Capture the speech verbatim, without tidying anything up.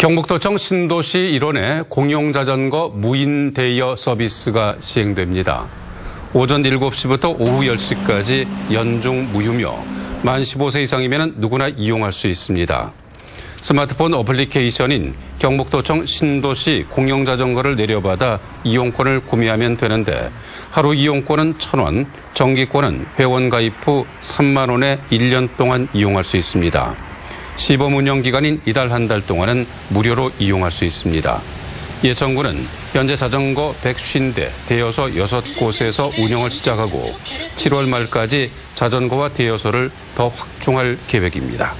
경북도청 신도시 일원에 공용자전거 무인 대여 서비스가 시행됩니다. 오전 일곱 시부터 오후 열 시까지 연중 무휴며 만 십오 세 이상이면 누구나 이용할 수 있습니다. 스마트폰 어플리케이션인 경북도청 신도시 공용자전거를 내려받아 이용권을 구매하면 되는데 하루 이용권은 천 원, 정기권은 회원 가입 후 삼만 원에 일 년 동안 이용할 수 있습니다. 시범 운영 기간인 이달 한 달 동안은 무료로 이용할 수 있습니다. 예천군은 현재 자전거 백오십 대 대여소 여섯 곳에서 운영을 시작하고 칠월 말까지 자전거와 대여소를 더 확충할 계획입니다.